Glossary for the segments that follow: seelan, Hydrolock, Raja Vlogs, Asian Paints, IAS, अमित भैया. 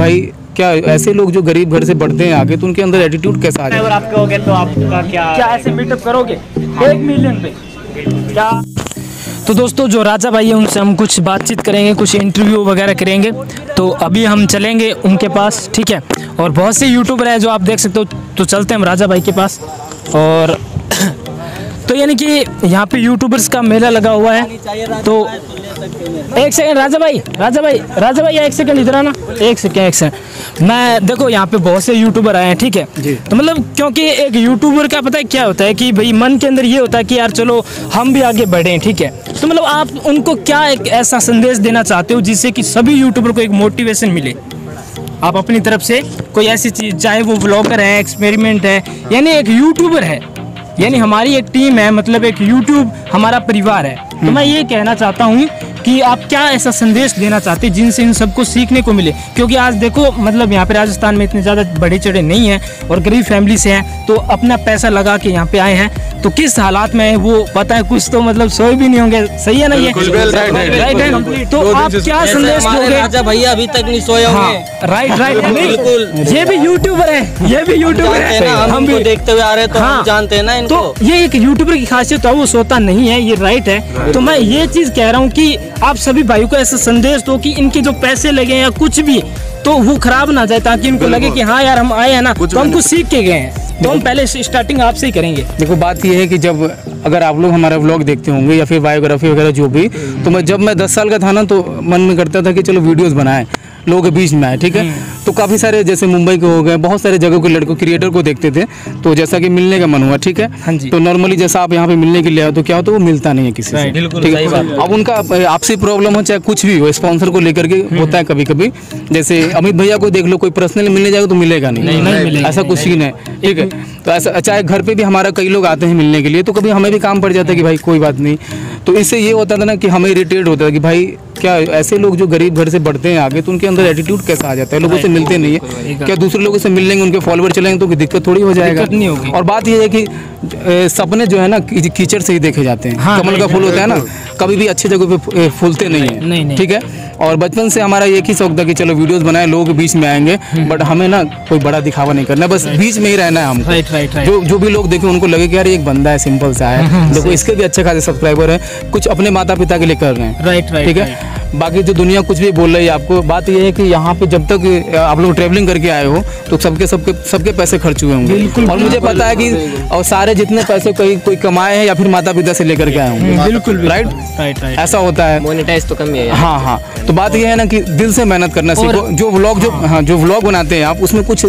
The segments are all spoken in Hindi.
भाई क्या ऐसे लोग जो गरीब घर से बढ़ते हैं आगे, तो उनके अंदर एटीट्यूड कैसा है? अगर आप कहोगे तो आपका क्या ऐसे मीटअप करोगे 1 मिलियन पे क्या? तो दोस्तों जो राजा भाई हैं उनसे हम कुछ बातचीत करेंगे, कुछ इंटरव्यू वगैरह करेंगे, तो अभी हम चलेंगे उनके पास, ठीक है। और बहुत से यूट्यूबर हैं जो आप देख सकते हो, तो चलते हैं हम राजा भाई के पास। और तो यानी कि यहाँ पे यूट्यूबर्स का मेला लगा हुआ है। तो एक सेकंड राजा भाई एक सेकंड इधर आना, एक सेकंड मैं देखो यहाँ पे बहुत से यूट्यूबर आए हैं, ठीक है। तो मतलब क्योंकि एक यूट्यूबर का पता है क्या होता है कि भाई मन के अंदर ये होता है कि यार चलो हम भी आगे बढ़ें, ठीक है। तो मतलब आप उनको क्या एक ऐसा संदेश देना चाहते हो जिससे कि सभी यूट्यूबर को एक मोटिवेशन मिले? आप अपनी तरफ से कोई ऐसी चीज़, चाहे वो व्लॉगर है, एक्सपेरिमेंट है, यानी एक यूट्यूबर है, यानी हमारी एक टीम है, मतलब एक यूट्यूब हमारा परिवार है। तो मैं ये कहना चाहता हूँ कि आप क्या ऐसा संदेश देना चाहते हैं जिनसे इन सबको सीखने को मिले, क्योंकि आज देखो मतलब यहाँ पे राजस्थान में इतने ज़्यादा बड़े चढ़े नहीं हैं और गरीब फैमिली से हैं, तो अपना पैसा लगा के यहाँ पे आए हैं, तो किस हालात में है वो पता है, कुछ तो मतलब सोए भी नहीं होंगे, सही है ना? ये राइट है। तो आप क्या संदेश दोगे? राजा भैया अभी तक नहीं सोए होंगे। राइट बिल्कुल, ये भी यूट्यूबर है, ये भी यूट्यूबर है, हम भी देखते हुए आ रहे हैं, जानते हैं ना। तो ये एक यूट्यूबर की खासियत है, वो सोता नहीं है, ये राइट है। तो मैं ये चीज़ कह रहा हूँ कि आप सभी भाइयों को ऐसा संदेश दो कि इनके जो पैसे लगे या कुछ भी तो वो खराब ना जाए, ताकि इनको लगे कि हाँ यार हम आए हैं ना, तो हम कुछ सीख के गए हैं। तो हम पहले स्टार्टिंग आपसे ही करेंगे। देखो बात ये है कि जब अगर आप लोग हमारा व्लॉग देखते होंगे या फिर बायोग्राफी वगैरह जो भी, तो मैं जब मैं 10 साल का था ना, तो मन में करता था कि चलो वीडियोज़ बनाएं, लोगों के बीच में आए, ठीक है। तो काफ़ी सारे जैसे मुंबई के हो गए, बहुत सारे जगहों के लड़कों क्रिएटर को देखते थे, तो जैसा कि मिलने का मन हुआ, ठीक है। हाँ जी। तो नॉर्मली जैसा आप यहाँ पे मिलने के लिए आओ तो क्या होता है, वो मिलता नहीं है किसी से, ठीक है। अब उनका आपसी प्रॉब्लम हो चाहे कुछ भी हो, स्पॉन्सर को लेकर के होता है कभी कभी, जैसे अमित भैया को देख लो, कोई पर्सनली मिलने जाएगा तो मिलेगा नहीं, ऐसा कुछ सीन है, ठीक है। तो ऐसा चाहे घर पर भी हमारा कई लोग आते हैं मिलने के लिए, तो कभी हमें भी काम पड़ जाता है कि भाई कोई बात नहीं, तो इससे ये होता था ना कि हमें इरिटेट होता था कि भाई क्या ऐसे लोग जो गरीब घर से बढ़ते हैं आगे, तो उनके अंदर एटीट्यूड कैसा आ जाता है, लोगों से मिलते नहीं है, क्या दूसरे लोगों से मिल लेंगे, उनके फॉलोअर चलेंगे तो दिक्कत थोड़ी हो जाएगा, नहीं होगी। और बात यह है कि सपने जो है ना कीचड़ से ही देखे जाते हैं, हाँ, कमल का फूल होता है ना, कभी भी अच्छे जगह पे फूलते नहीं है, ठीक है। और बचपन से हमारा एक ही शौक था कि चलो वीडियोस बनाए, लोग बीच में आएंगे, बट हमें ना कोई बड़ा दिखावा नहीं करना, बस बीच में ही रहना है हमको, जो भी लोग देखें उनको लगे कि यार एक बंदा है, सिंपल सा है, देखो इसके भी अच्छे खासे सब्सक्राइबर हैं, कुछ अपने माता पिता के लिए कर रहे हैं, राइट, ठीक है। बाकी जो दुनिया कुछ भी बोल रही है आपको, बात यह है कि यहाँ पे जब तक आप लोग ट्रैवलिंग करके आए हो तो सबके पैसे खर्च हुए होंगे, और मुझे पता है कि और सारे जितने पैसे कोई कमाए हैं या फिर माता पिता से लेकर के आए होंगे, बिल्कुल राइट, ऐसा होता है, मोनेटाइज तो कम है, हाँ। तो बात यह है ना कि दिल से मेहनत करना सीखो, जो व्लॉग बनाते हैं आप, उसमें कुछ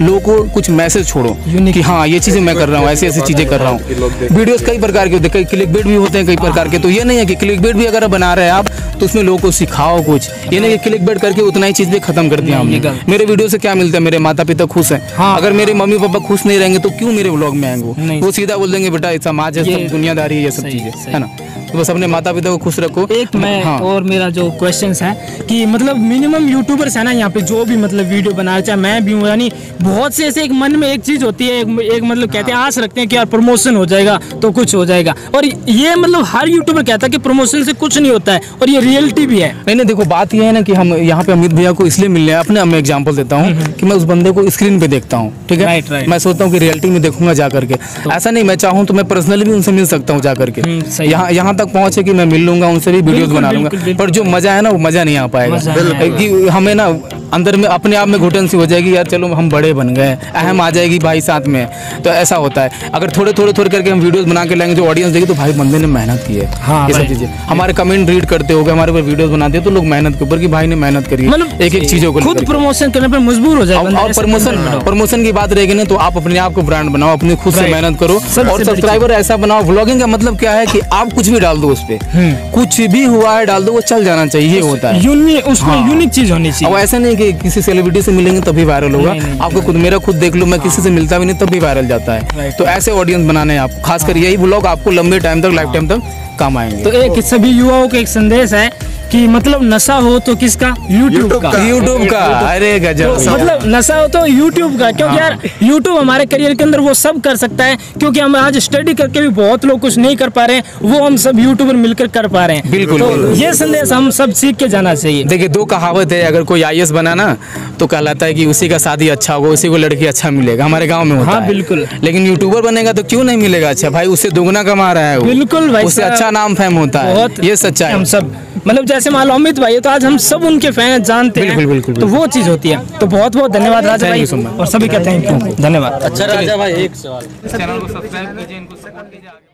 लोगों को कुछ मैसेज छोड़ो कि हाँ ये चीज़ें मैं कर रहा हूँ, ऐसी चीज़ें कर रहा हूँ। वीडियोस कई प्रकार के होते हैं, कई क्लिक बेट भी होते हैं, कई प्रकार के, तो ये नहीं है कि क्लिक बेट भी अगर बना रहे हैं आप तो उसमें लोगों को सिखाओ कुछ, ये नहीं कि क्लिक बेट करके उतना ही चीज़ भी खत्म कर दिया हमने। मेरे वीडियो से क्या मिलता है, मेरे माता पिता खुश हैं, अगर मेरे मम्मी पापा खुश नहीं रहेंगे तो क्यों मेरे व्लॉग में आएंगे, वो सीधा बोल देंगे बेटा समाज है, दुनियादारी है, ये सब चीज़ें है ना, तो बस अपने माता पिता को खुश रखो। एक मैं और मेरा जो क्वेश्चन है कि मतलब मिनिमम यूट्यूबर्स है ना यहाँ पे जो भी मतलब वीडियो बना, चाहे मैं भी हूँ, यानी बहुत से ऐसे एक मन में एक चीज़ होती है, एक मतलब कहते हैं आस रखते हैं कि यार प्रमोशन हो जाएगा तो कुछ हो जाएगा, और ये मतलब हर यूट्यूबर कहता है कि प्रमोशन से कुछ नहीं होता है, और ये रियलिटी भी है। नहीं देखो बात ये है ना कि हम यहाँ पे अमित भैया को इसलिए मिल रहे हैं, अपने मैं एग्जाम्पल देता हूँ कि मैं उस बंदे को स्क्रीन पे देखता हूँ, ठीक है, मैं सोचता हूँ कि रियलिटी में देखूंगा जा करके, ऐसा नहीं, मैं चाहूँ तो मैं पर्सनली भी उनसे मिल सकता हूँ जा करके, यहाँ तक पहुँचे कि मैं मिल लूंगा उनसे, भी वीडियोज बना लूंगा, पर जो मजा है ना वो मजा नहीं आ पाएगा, हमें ना अंदर में अपने आप में घुटन सी हो जाएगी, यार चलो हम बड़े बन गए, अहम आ जाएगी भाई साथ में, तो ऐसा होता है। अगर थोड़े करके हम वीडियोस बना के लाएंगे जो ऑडियंस देगी तो भाई बंदे ने मेहनत की है, हाँ, ये सब चीजें, हमारे कमेंट रीड करते हो गए, हमारे ऊपर वीडियोस बनाते हो तो लोग मेहनत के ऊपर कि भाई ने मेहनत करी, मतलब एक चीजों को खुद प्रमोशन करने पर मजबूर हो जाएगा। और प्रमोशन की बात रहेगी ना, तो आप अपने आप को ब्रांड बनाओ, अपनी खुद से मेहनत करो, और सब्सक्राइबर ऐसा बनाओ। व्लॉगिंग का मतलब क्या है कि आप कुछ भी डाल दो, उस पर कुछ भी हुआ है डाल दो, वो चल जाना चाहिए, होता है यूनिक चीज होनी चाहिए, ऐसा नहीं कि किसी सेलिब्रिटी से मिलेंगे तभी वायरल होगा, आपको खुद, मेरा खुद देख लो, मैं किसी से मिलता भी नहीं तब भी वायरल जाता है, तो ऐसे ऑडियंस बनाने हैं आप, खासकर यही व्लॉग आपको लंबे टाइम तक, लाइफ टाइम तक काम आएंगे। तो एक सभी युवाओं का एक संदेश है कि मतलब नशा हो तो किसका? यूट्यूब का। अरे गजब, मतलब नशा हो तो यूट्यूब का, क्योंकि यार यूट्यूब हमारे करियर के अंदर वो सब कर सकता है, क्योंकि हम आज स्टडी करके भी बहुत लोग कुछ नहीं कर पा रहे हैं, वो हम सब यूट्यूबर मिलकर कर पा रहे हैं। बिल्कुल, तो बिल्कुल। ये संदेश हम सब सीख के जाना चाहिए। देखिए, दो कहावत है, अगर कोई IAS बना ना तो कहलाता है कि उसी का शादी अच्छा होगा, उसी को लड़की अच्छा मिलेगा, हमारे गाँव में होता है। बिल्कुल, लेकिन यूट्यूबर बनेगा तो क्यों नहीं मिलेगा? अच्छा भाई, उससे दोगुना कमा रहा है, बिल्कुल भाई, उससे अच्छा नाम फेम होता है, ये सच्चा है। हम सब मतलब जैसे मान लो अमित भाई, तो आज हम सब उनके फैन जानते हैं। बिल्कुल, बिल्कुल, बिल्कुल। तो वो चीज होती है। तो बहुत बहुत धन्यवाद राजा भाई, और सभी का थैंक यू, धन्यवाद। अच्छा राजा भाई, एक सवाल, चैनल को सब्सक्राइब कीजिए, इनको सपोर्ट कीजिए।